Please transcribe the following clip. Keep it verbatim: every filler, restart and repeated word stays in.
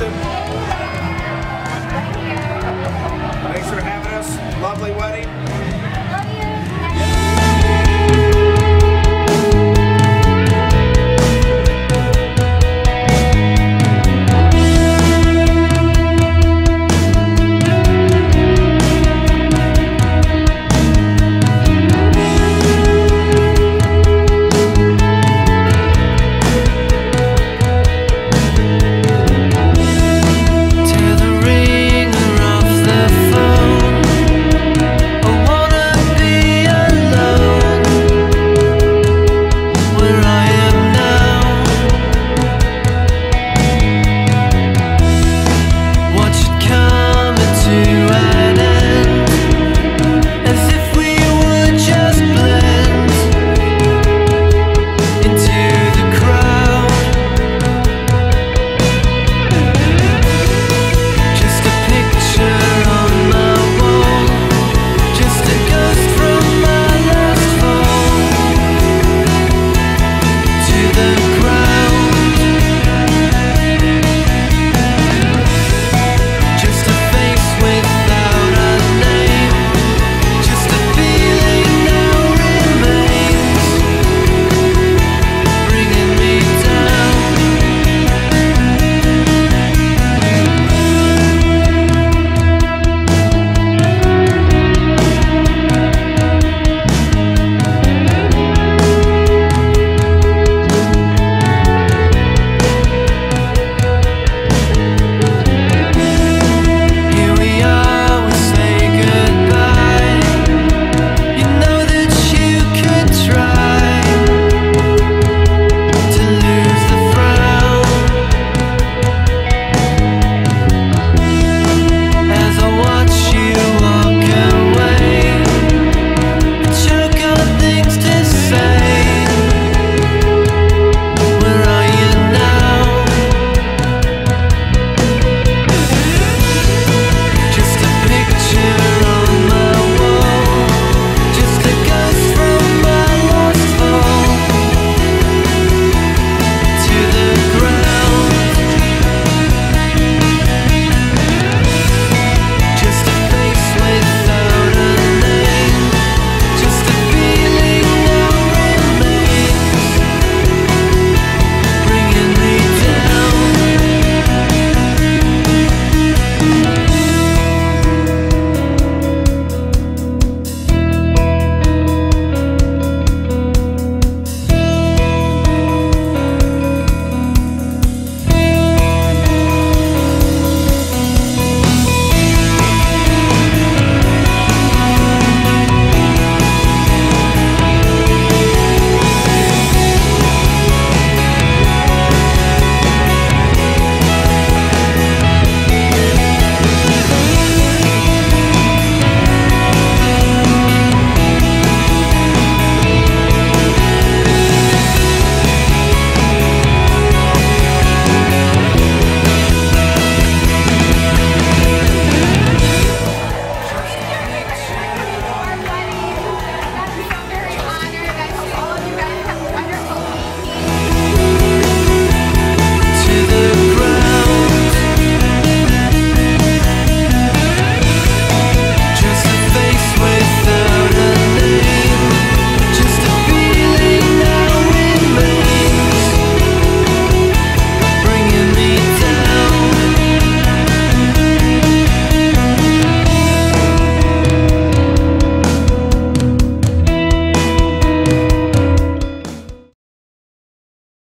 system.